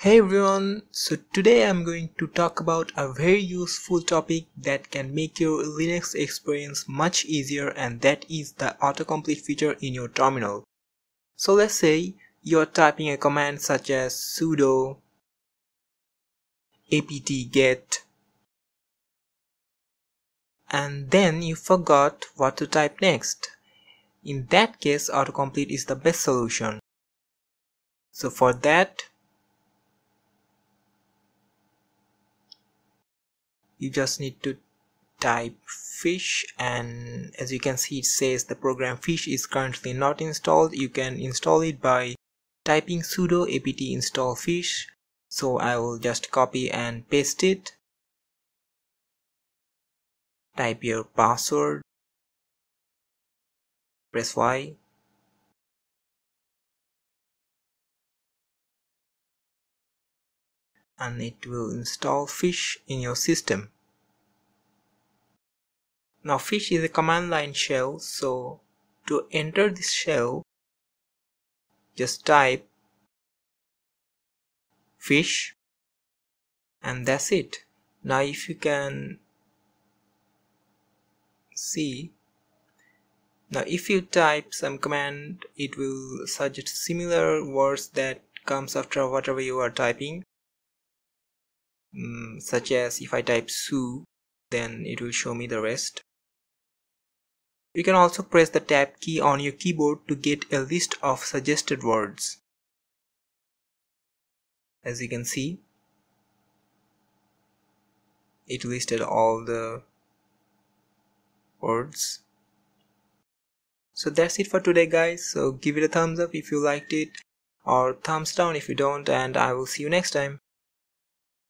Hey everyone, so today I'm going to talk about a very useful topic that can make your Linux experience much easier, and that is the autocomplete feature in your terminal. So let's say you're typing a command such as sudo apt-get, and then you forgot what to type next. In that case, autocomplete is the best solution. So for that, you just need to type fish, and as you can see, it says the program fish is currently not installed. You can install it by typing sudo apt install fish. So I will just copy and paste it. Type your password, press Y, and it will install fish in your system. Now fish is a command line shell, so to enter this shell, just type fish, and that's it. Now if you can see, now if you type some command, it will suggest similar words that comes after whatever you are typing. Such as if I type su, then it will show me the rest. You can also press the tab key on your keyboard to get a list of suggested words. As you can see, it listed all the words. So that's it for today, guys. So give it a thumbs up if you liked it, or thumbs down if you don't, and I will see you next time.